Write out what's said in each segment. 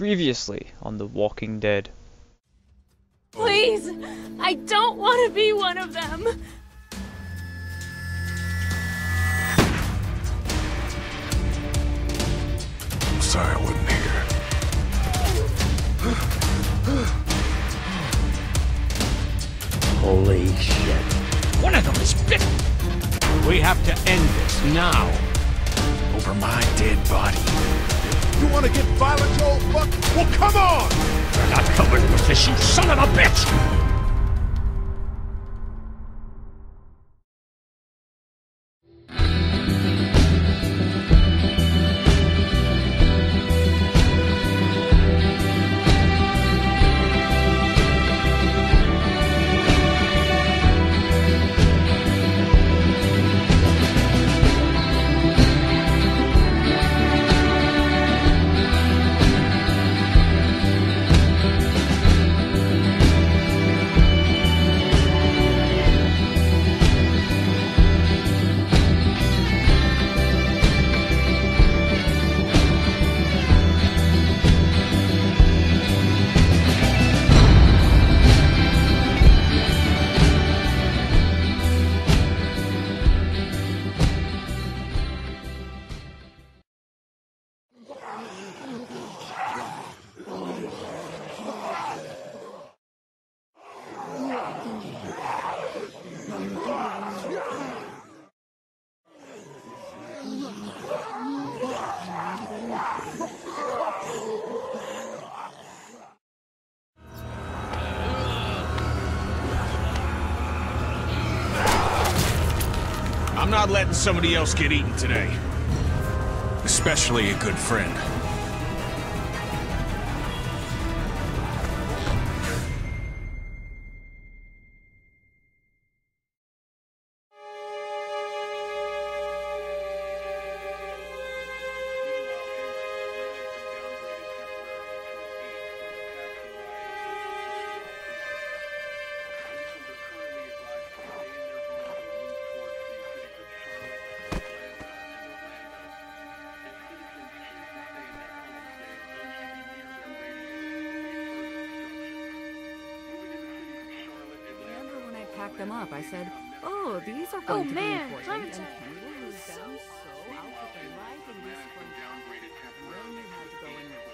Previously on The Walking Dead. Please! I don't want to be one of them! I'm sorry I wasn't here. Holy shit. One of them is bitten! We have to end this now. Over my dead body. You want to get violent, you old fuck? Well, come on! We're not covering with this, you son of a bitch. I'm not letting somebody else get eaten today. Especially a good friend. Them up. I said, oh, these are going to be important. Oh, man, Clementine was so out of life in this one. Roman had to go in there.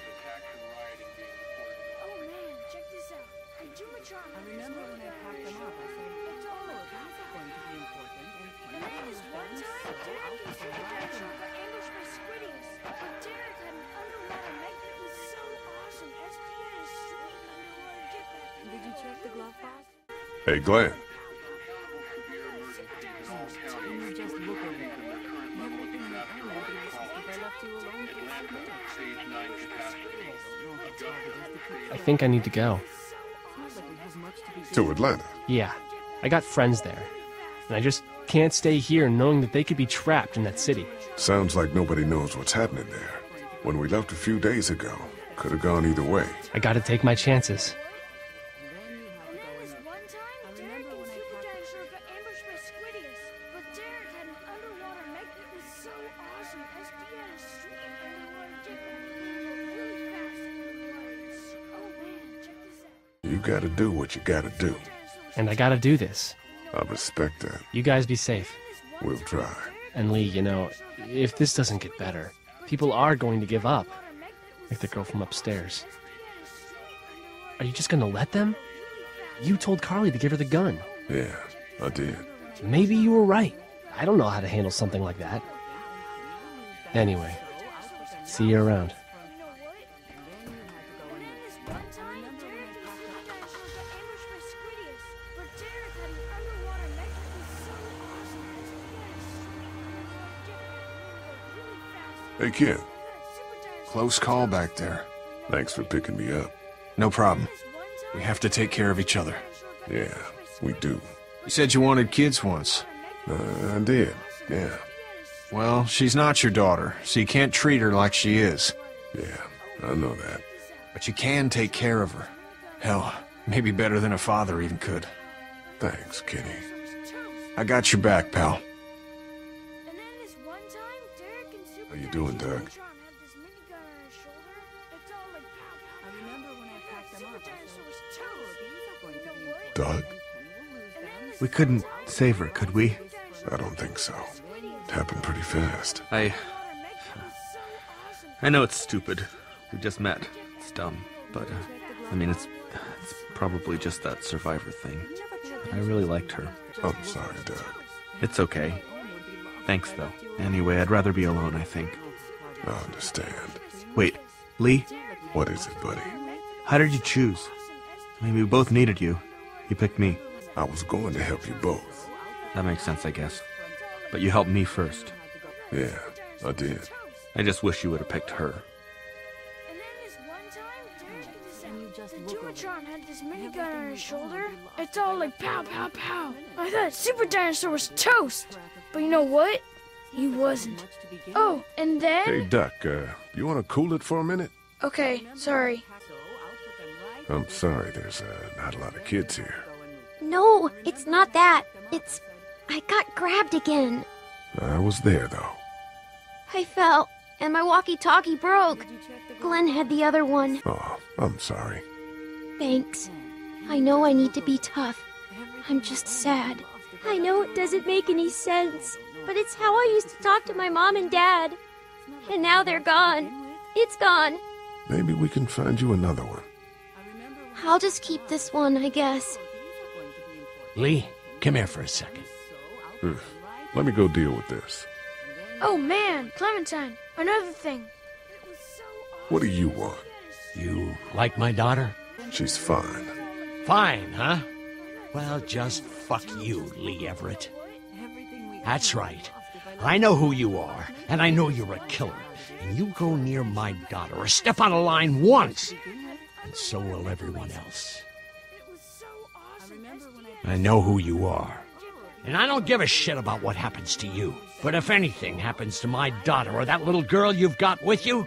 Oh, man, check this out. The Dumotron. I remember when I packed them up, I said, oh, these are going to be important. And then this one time, Derek used to get that shot to ambush my squiddies. But Derek had an underwater mech that was so awesome. SPA is sweet underwater jetpack. Did you check the glove box? Hey, Glenn. I think I need to go. To Atlanta? Yeah. I got friends there. And I just can't stay here knowing that they could be trapped in that city. Sounds like nobody knows what's happening there. When we left a few days ago, could have gone either way. I gotta take my chances. You gotta do what you gotta do. And I gotta do this. I respect that. You guys be safe. We'll try. And Lee, you know, if this doesn't get better, people are going to give up. Like the girl from upstairs. Are you just gonna let them? You told Carly to give her the gun. Yeah, I did. Maybe you were right. I don't know how to handle something like that. Anyway, see you around. Hey, kid. Close call back there. Thanks for picking me up. No problem. We have to take care of each other. Yeah, we do. You said you wanted kids once. I did, yeah. Well, she's not your daughter, so you can't treat her like she is. Yeah, I know that. But you can take care of her. Hell, maybe better than a father even could. Thanks, Kenny. I got your back, pal. How you doing, Doug? Doug? We couldn't save her, could we? I don't think so. It happened pretty fast. I know it's stupid. We just met. It's dumb. But, I mean, it's probably just that survivor thing. I really liked her. I'm sorry, Doug. It's okay. Thanks, though. Anyway, I'd rather be alone, I think. I understand. Wait, Lee? What is it, buddy? How did you choose? I mean, we both needed you. You picked me. I was going to help you both. That makes sense, I guess. But you helped me first. Yeah, I did. I just wish you would have picked her. And then this one time, the Dumotron had this minigun on his shoulder. It's all like pow, pow, pow. I thought Super Dinosaur was toast. But you know what? He wasn't. Oh, and then... Hey, Doc, you want to cool it for a minute? Okay, sorry. I'm sorry, there's not a lot of kids here. No, it's not that. It's... I got grabbed again. I was there, though. I fell, and my walkie-talkie broke. Glenn had the other one. Oh, I'm sorry. Thanks. I know I need to be tough. I'm just sad. I know it doesn't make any sense, but it's how I used to talk to my mom and dad. And now they're gone. It's gone. Maybe we can find you another one. I'll just keep this one, I guess. Lee, come here for a second. Let me go deal with this. Oh, man, Clementine, another thing. What do you want? You like my daughter? She's fine. Fine, huh? Well, just fuck you, Lee Everett. That's right. I know who you are, and I know you're a killer. And you go near my daughter or step on a line once, and so will everyone else. I know who you are. And I don't give a shit about what happens to you. But if anything happens to my daughter or that little girl you've got with you,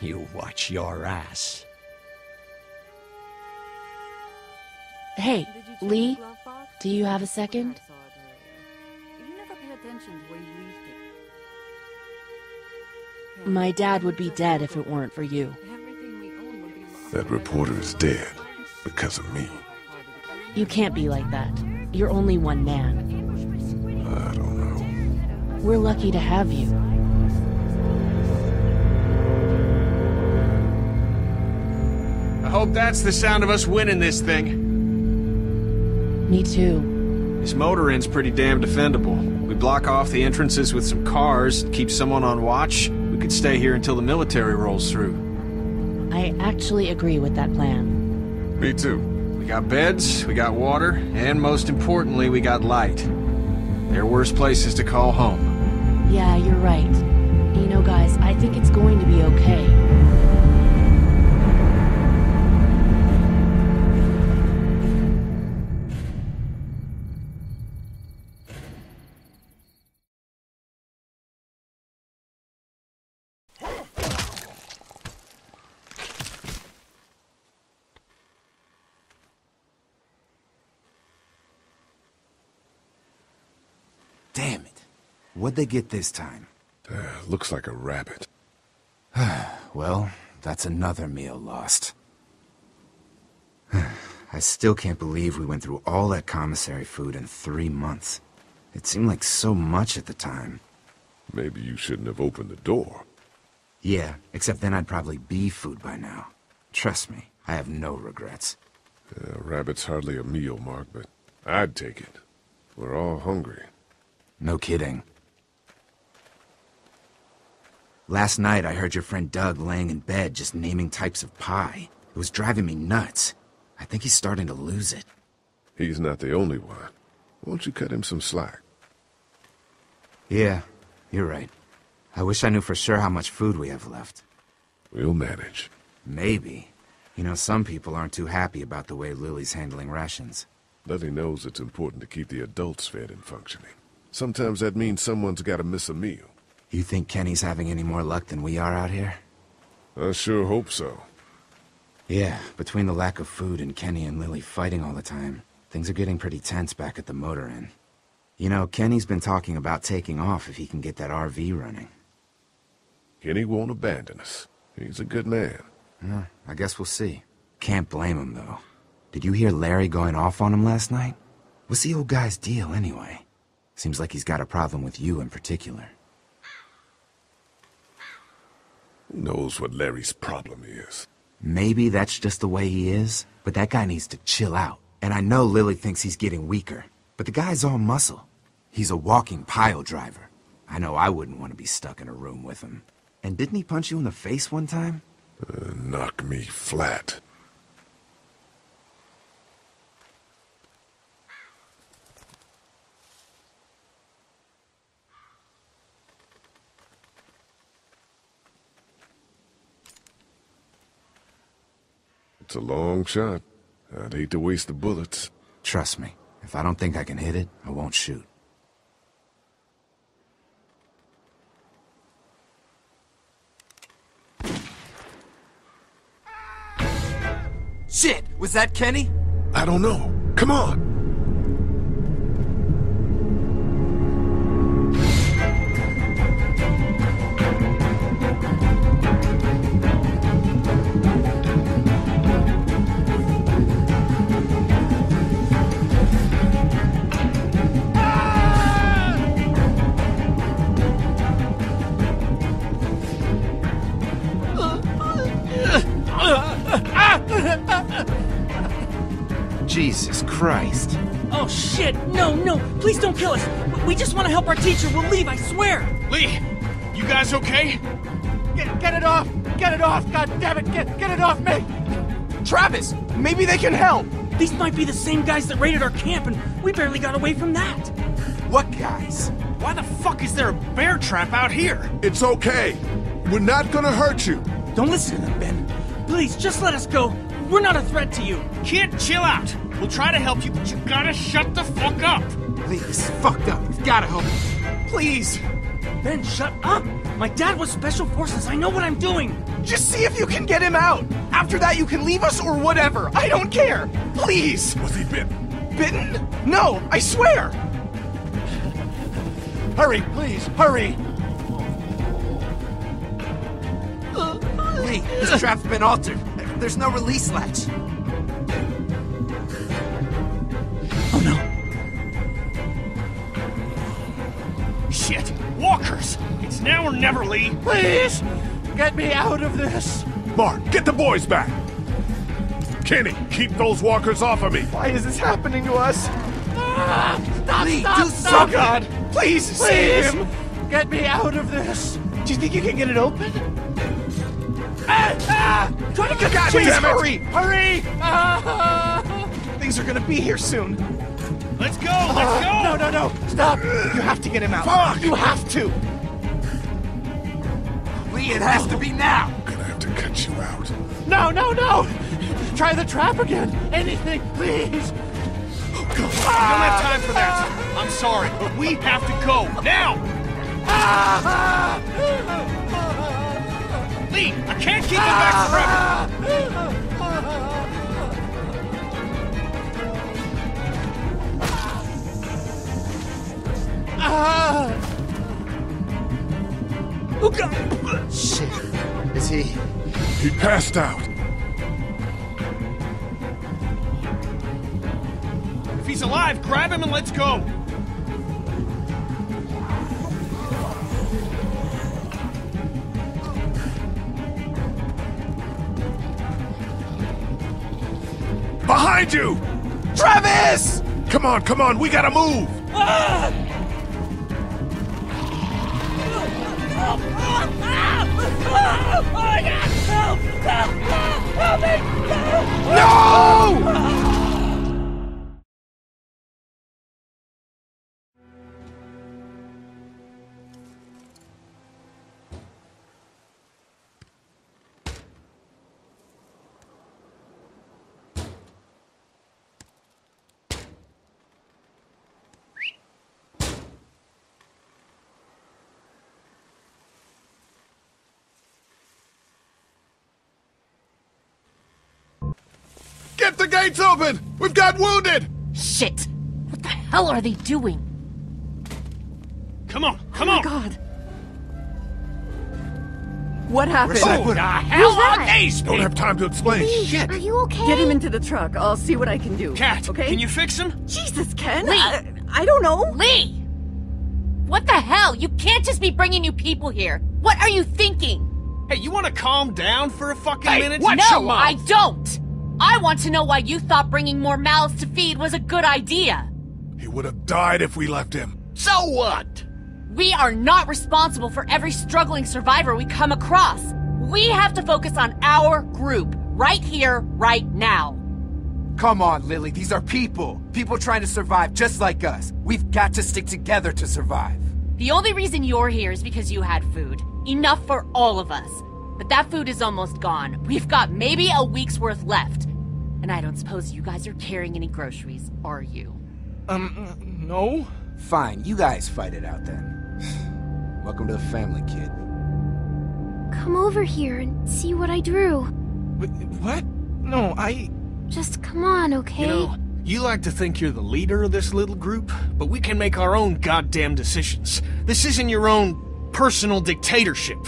you watch your ass. Hey, Lee, do you have a second? My dad would be dead if it weren't for you. That reporter is dead because of me. You can't be like that. You're only one man. I don't know. We're lucky to have you. I hope that's the sound of us winning this thing. Me too. This motor inn's pretty damn defendable. We block off the entrances with some cars, keep someone on watch. We could stay here until the military rolls through. I actually agree with that plan. Me too. We got beds, we got water, and most importantly, we got light. There are worse places to call home. Yeah, you're right. You know, guys, I think it's going to be okay. Damn it. What'd they get this time? Looks like a rabbit. Well, that's another meal lost. I still can't believe we went through all that commissary food in 3 months. It seemed like so much at the time. Maybe you shouldn't have opened the door. Yeah, except then I'd probably be food by now. Trust me, I have no regrets. Rabbit's hardly a meal, Mark, but I'd take it. We're all hungry. No kidding. Last night I heard your friend Doug laying in bed just naming types of pie. It was driving me nuts. I think he's starting to lose it. He's not the only one. Won't you cut him some slack? Yeah, you're right. I wish I knew for sure how much food we have left. We'll manage. Maybe. You know, some people aren't too happy about the way Lily's handling rations. Lily knows it's important to keep the adults fed and functioning. Sometimes that means someone's gotta miss a meal. You think Kenny's having any more luck than we are out here? I sure hope so. Yeah, between the lack of food and Kenny and Lily fighting all the time, things are getting pretty tense back at the motor inn. You know, Kenny's been talking about taking off if he can get that RV running. Kenny won't abandon us. He's a good man. I guess we'll see. Can't blame him, though. Did you hear Larry going off on him last night? What's the old guy's deal, anyway? Seems like he's got a problem with you in particular. Who knows what Larry's problem is? Maybe that's just the way he is, but that guy needs to chill out. And I know Lily thinks he's getting weaker, but the guy's all muscle. He's a walking pile driver. I know I wouldn't want to be stuck in a room with him. And didn't he punch you in the face one time? Knock me flat. It's a long shot. I'd hate to waste the bullets. Trust me, if I don't think I can hit it, I won't shoot. Shit! Was that Kenny? I don't know. Come on! Jesus Christ. Oh shit, no, no, please don't kill us. We just want to help our teacher. We'll leave, I swear. Lee, you guys okay? Get it off, get it off, god damn it, get it off me. Travis, maybe they can help. These might be the same guys that raided our camp and we barely got away from that. What guys? Why the fuck is there a bear trap out here? It's okay. We're not gonna hurt you. Don't listen to them, Ben. Please, just let us go. We're not a threat to you. Kid, chill out. We'll try to help you, but you gotta shut the fuck up. Lee, this is fucked up. We've gotta help him. Please. Ben, shut up. My dad was Special Forces. I know what I'm doing. Just see if you can get him out. After that, you can leave us or whatever. I don't care. Please. Was he bitten? Bitten? No, I swear. Hurry, please, hurry. Lee, this trap's been altered. There's no release latch. Oh no. Shit! Walkers! It's now or never, Lee! Please! Get me out of this! Mark, get the boys back! Kenny, keep those walkers off of me! Why is this happening to us? Stop, Lee, stop, do stop! Oh god! Please, save him! Get me out of this! Do you think you can get it open? Try to get God, please, hurry! Hurry! Things are gonna be here soon. Let's go! Let's go! No, no, no! Stop! You have to get him out. Fuck! You have to! Lee, it has to be now! I'm gonna have to cut you out. No, no, no! Try the trap again! Anything, please! Oh, God. I don't have time for that! I'm sorry, but we have to go! Now! Lee, I can't keep you back forever! Oh god! Shit. Is he... He passed out. If he's alive, grab him and let's go! Behind you! Travis! Come on, come on, we gotta move! No! Get the gates open! We've got wounded! Shit! What the hell are they doing? Come on! Come on! Oh my god! What happened? Who the hell are these? Don't have time to explain. Lee, shit. Are you okay? Get him into the truck. I'll see what I can do. Kat, okay? Can you fix him? Jesus, Ken. Lee. I don't know. Lee! What the hell? You can't just be bringing new people here. What are you thinking? Hey, you want to calm down for a fucking minute? No, I don't. I want to know why you thought bringing more mouths to feed was a good idea. He would have died if we left him. So what? We are not responsible for every struggling survivor we come across. We have to focus on our group, right here, right now. Come on, Lily, these are people. People trying to survive just like us. We've got to stick together to survive. The only reason you're here is because you had food. Enough for all of us. But that food is almost gone. We've got maybe a week's worth left. And I don't suppose you guys are carrying any groceries, are you? No. Fine, you guys fight it out then. Welcome to the family, kid. Come over here and see what I drew. What? No, Just come on, okay? You know, you like to think you're the leader of this little group, but we can make our own goddamn decisions. This isn't your own personal dictatorship.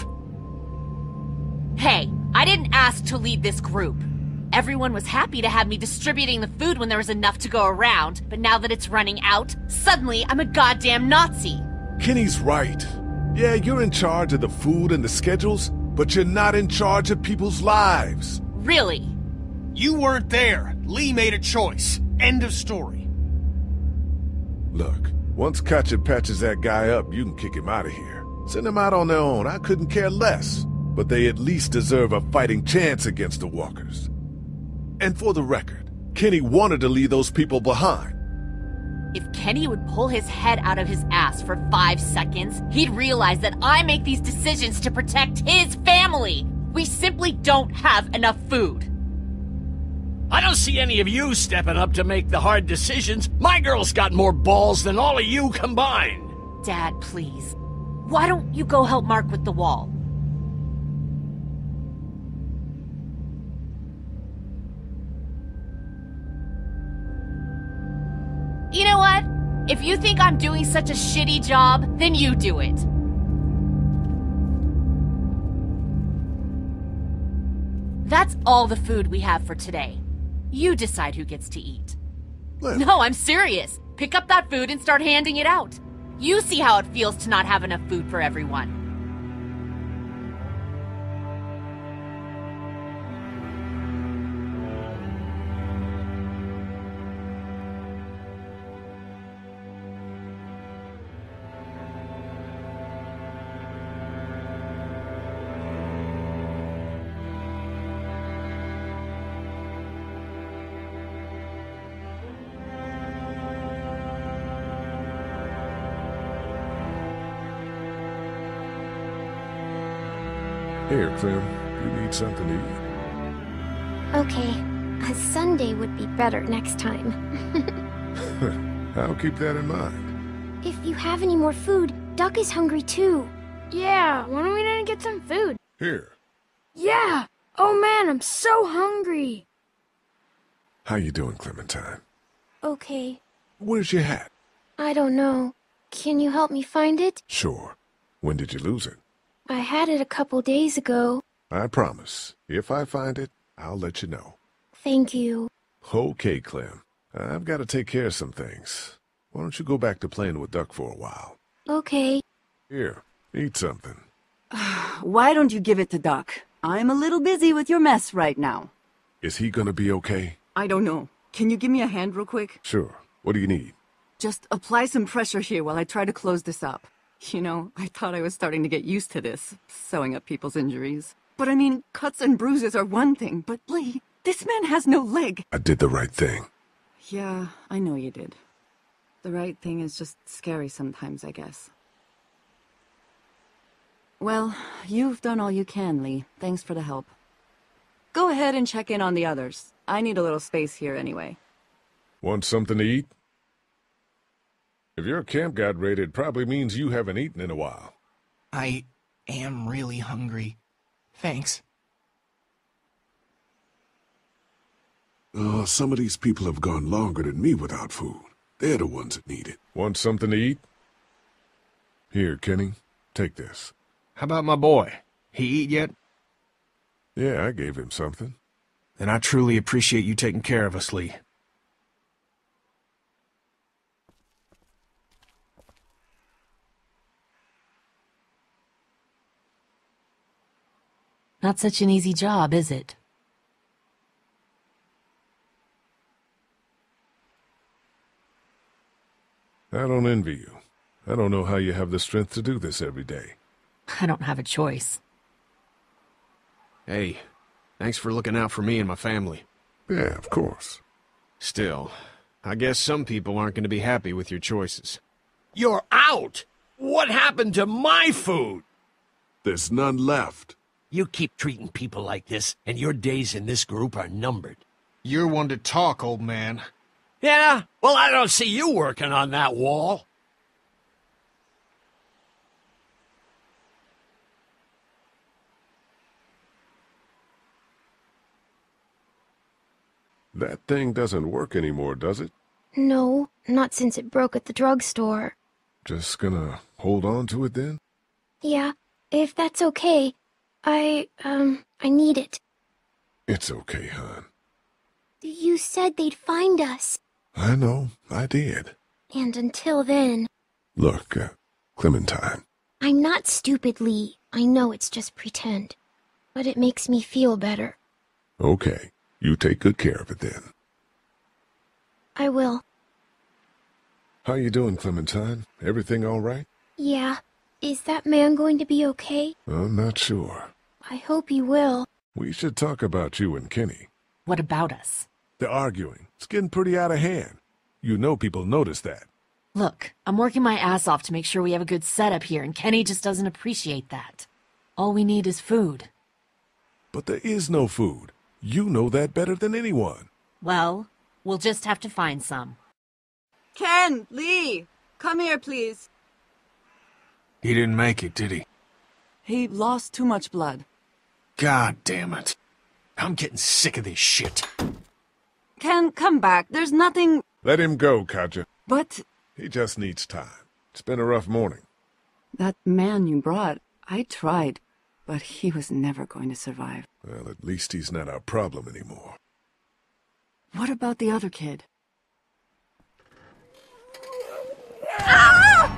Hey, I didn't ask to lead this group. Everyone was happy to have me distributing the food when there was enough to go around, but now that it's running out, suddenly I'm a goddamn Nazi. Kenny's right. Yeah, you're in charge of the food and the schedules, but you're not in charge of people's lives. Really? You weren't there. Lee made a choice. End of story. Look, once Katjaa patches that guy up, you can kick him out of here. Send him out on their own. I couldn't care less. But they at least deserve a fighting chance against the walkers. And for the record, Kenny wanted to leave those people behind. If Kenny would pull his head out of his ass for 5 seconds, he'd realize that I make these decisions to protect his family. We simply don't have enough food. I don't see any of you stepping up to make the hard decisions. My girl's got more balls than all of you combined. Dad, please. Why don't you go help Mark with the wall? You know what? If you think I'm doing such a shitty job, then you do it. That's all the food we have for today. You decide who gets to eat. Lily. No, I'm serious. Pick up that food and start handing it out. You see how it feels to not have enough food for everyone. Here, Clem. You need something to eat. Okay. A Sunday would be better next time. I'll keep that in mind. If you have any more food, Doug is hungry too. Yeah, why don't we get some food? Here. Yeah! Oh man, I'm so hungry! How you doing, Clementine? Okay. Where's your hat? I don't know. Can you help me find it? Sure. When did you lose it? I had it a couple days ago. I promise. If I find it, I'll let you know. Thank you. Okay, Clem. I've got to take care of some things. Why don't you go back to playing with Duck for a while? Okay. Here, eat something. Why don't you give it to Duck? I'm a little busy with your mess right now. Is he gonna be okay? I don't know. Can you give me a hand real quick? Sure. What do you need? Just apply some pressure here while I try to close this up. You know, I thought I was starting to get used to this, sewing up people's injuries. But I mean, cuts and bruises are one thing, but Lee, this man has no leg. I did the right thing. Yeah, I know you did. The right thing is just scary sometimes, I guess. Well, you've done all you can, Lee. Thanks for the help. Go ahead and check in on the others. I need a little space here anyway. Want something to eat? If your camp got raided, probably means you haven't eaten in a while. I am really hungry. Thanks. Oh, some of these people have gone longer than me without food. They're the ones that need it. Want something to eat? Here, Kenny, take this. How about my boy? He eat yet? Yeah, I gave him something. And I truly appreciate you taking care of us, Lee. Not such an easy job, is it? I don't envy you. I don't know how you have the strength to do this every day. I don't have a choice. Hey, thanks for looking out for me and my family. Yeah, of course. Still, I guess some people aren't going to be happy with your choices. You're out! What happened to my food? There's none left. You keep treating people like this, and your days in this group are numbered. You're one to talk, old man. Yeah? Well, I don't see you working on that wall. That thing doesn't work anymore, does it? No, not since it broke at the drugstore. Just gonna hold on to it then? Yeah, if that's okay. I need it. It's okay, hon. You said they'd find us. I know, I did. And until then... Look, Clementine. I'm not stupid, Lee. I know it's just pretend. But it makes me feel better. Okay. You take good care of it, then. I will. How you doing, Clementine? Everything all right? Yeah. Is that man going to be okay? I'm not sure. I hope he will. We should talk about you and Kenny. What about us? They're arguing. It's getting pretty out of hand. You know people notice that. Look, I'm working my ass off to make sure we have a good setup here, and Kenny just doesn't appreciate that. All we need is food. But there is no food. You know that better than anyone. Well, we'll just have to find some. Ken, Lee, come here, please. He didn't make it, did he? He lost too much blood. God damn it. I'm getting sick of this shit. Ken, come back. There's nothing... Let him go, Katjaa. But... He just needs time. It's been a rough morning. That man you brought, I tried. But he was never going to survive. Well, at least he's not our problem anymore. What about the other kid? Ah!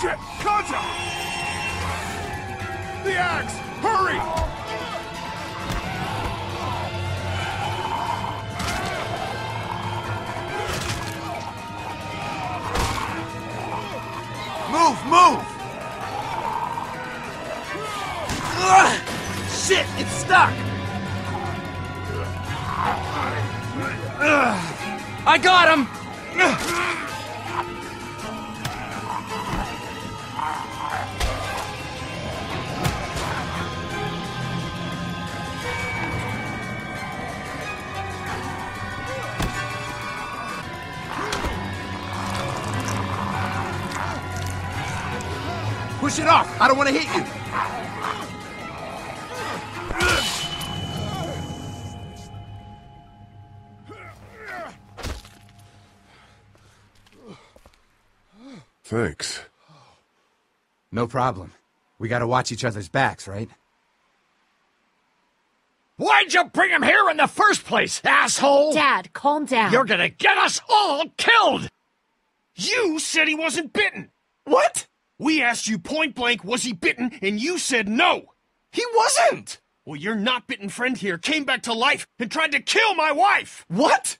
Shit! Katjaa! The axe! Hurry! Move! Move! Ugh! Shit, it's stuck! Ugh. I got him! Push it off! I don't want to hit you! Thanks. No problem. We gotta watch each other's backs, right? Why'd you bring him here in the first place, asshole? Dad, calm down. You're gonna get us all killed! You said he wasn't bitten! What? We asked you point blank, was he bitten, and you said no! He wasn't! Well, your not-bitten friend here came back to life and tried to kill my wife! What?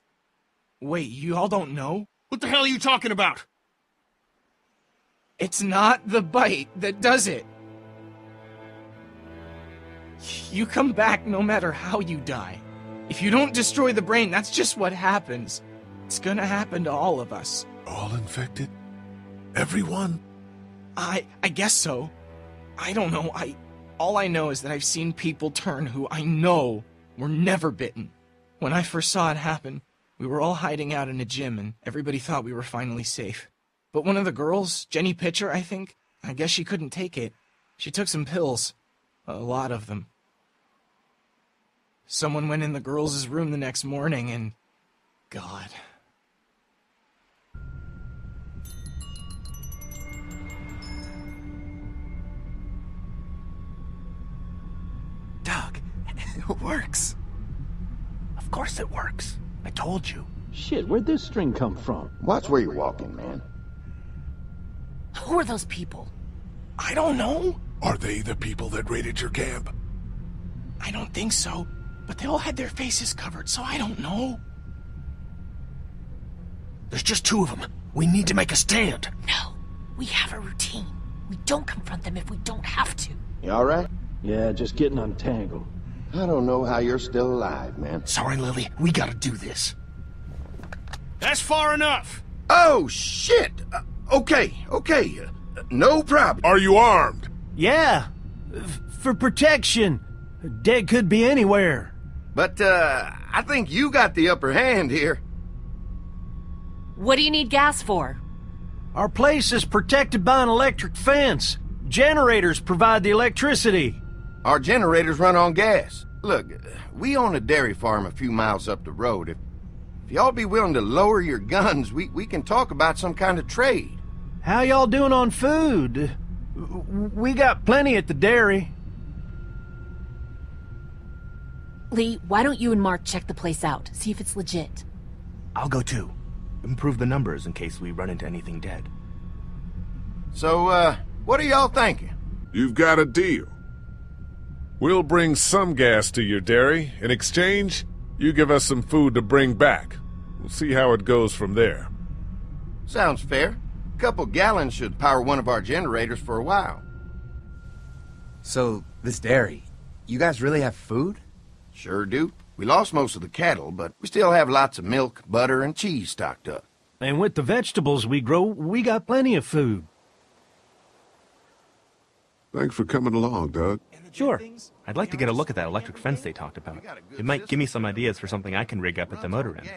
Wait, you all don't know? What the hell are you talking about? It's not the bite that does it. You come back no matter how you die. If you don't destroy the brain, that's just what happens. It's gonna happen to all of us. All infected? Everyone? I guess so. I don't know. All I know is that I've seen people turn who I know were never bitten. When I first saw it happen, we were all hiding out in a gym and everybody thought we were finally safe. But one of the girls, Jenny Pitcher, I think, I guess she couldn't take it. She took some pills. A lot of them. Someone went in the girls' room the next morning and... God. It works. Of course it works. I told you. Shit, where'd this string come from? Watch where you're walking, man. Who are those people? I don't know. Are they the people that raided your camp? I don't think so, but they all had their faces covered, so I don't know. There's just two of them. We need to make a stand. No, we have a routine. We don't confront them if we don't have to. You all right? Yeah, just getting untangled. I don't know how you're still alive, man. Sorry, Lily. We gotta do this. That's far enough. Oh, shit. Okay. No problem. Are you armed? Yeah. For protection. Dead could be anywhere. But, I think you got the upper hand here. What do you need gas for? Our place is protected by an electric fence. Generators provide the electricity. Our generators run on gas. Look, we own a dairy farm a few miles up the road. If y'all be willing to lower your guns, we can talk about some kind of trade. How y'all doing on food? We got plenty at the dairy. Lee, why don't you and Mark check the place out? See if it's legit. I'll go too. Improve the numbers in case we run into anything dead. So, what are y'all thinking? You've got a deal. We'll bring some gas to your dairy. In exchange, you give us some food to bring back. We'll see how it goes from there. Sounds fair. A couple gallons should power one of our generators for a while. So, this dairy, you guys really have food? Sure do. We lost most of the cattle, but we still have lots of milk, butter, and cheese stocked up. And with the vegetables we grow, we got plenty of food. Thanks for coming along, Doug. Sure. I'd like to get a look at that electric fence they talked about. It might give me some ideas for something I can rig up at the motor inn.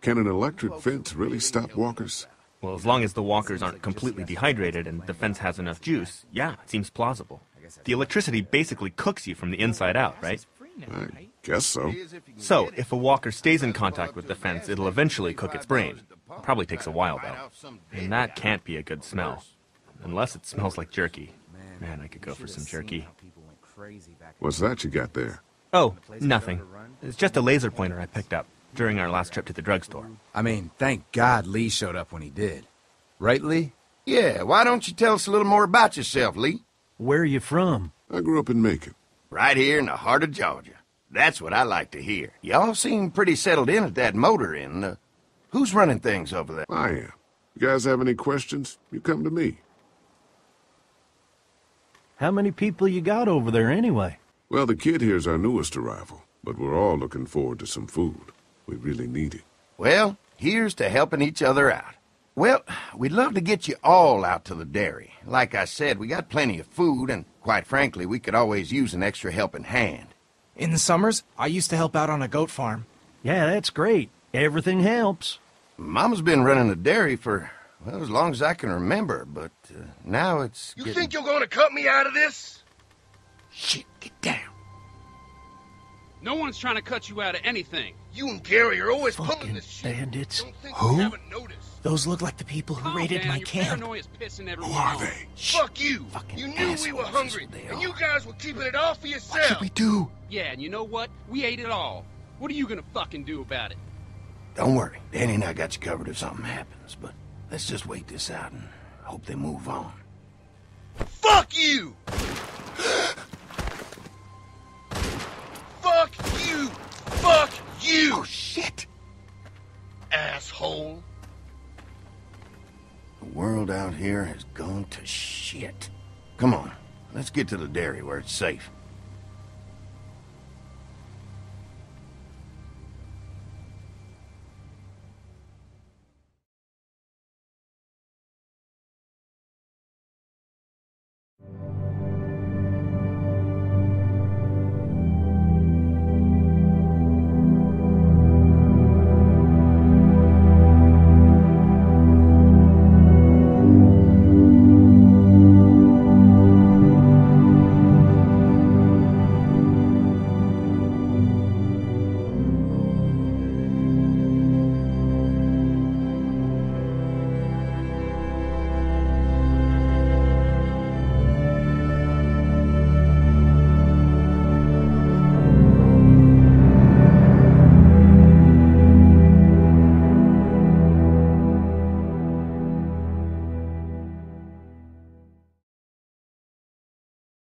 Can an electric fence really stop walkers? Well, as long as the walkers aren't completely dehydrated and the fence has enough juice, yeah, it seems plausible. The electricity basically cooks you from the inside out, right? I guess so. So, if a walker stays in contact with the fence, it'll eventually cook its brain. Probably takes a while, though. And that can't be a good smell. Unless it smells like jerky. Man, I could go for some jerky. What's that you got there? Oh, nothing. It's just a laser pointer I picked up during our last trip to the drugstore. I mean, thank God Lee showed up when he did. Right, Lee? Yeah, why don't you tell us a little more about yourself, Lee? Where are you from? I grew up in Macon. Right here in the heart of Georgia. That's what I like to hear. Y'all seem pretty settled in at that motor inn. Who's running things over there? I am. You guys have any questions? You come to me. How many people you got over there anyway? Well, the kid here's our newest arrival, but we're all looking forward to some food. We really need it. Well, here's to helping each other out. Well, we'd love to get you all out to the dairy. Like I said, we got plenty of food, and quite frankly, we could always use an extra helping hand. In the summers, I used to help out on a goat farm. Yeah, that's great. Everything helps. Mama's been running the dairy for... well, as long as I can remember, but now it's getting... You think you're gonna cut me out of this? Shit, get down. No one's trying to cut you out of anything. You and Gary are always pulling this shit. Bandits. Who? Those look like the people who raided my camp. Who are they? Fuck you. You knew we were hungry, and you guys were keeping it all for yourself. What should we do? Yeah, and you know what? We ate it all. What are you gonna fucking do about it? Don't worry. Danny and I got you covered if something happens, but... let's just wait this out and hope they move on. Fuck you! Fuck you! Fuck you! Oh, shit! Asshole. The world out here has gone to shit. Come on, let's get to the dairy where it's safe.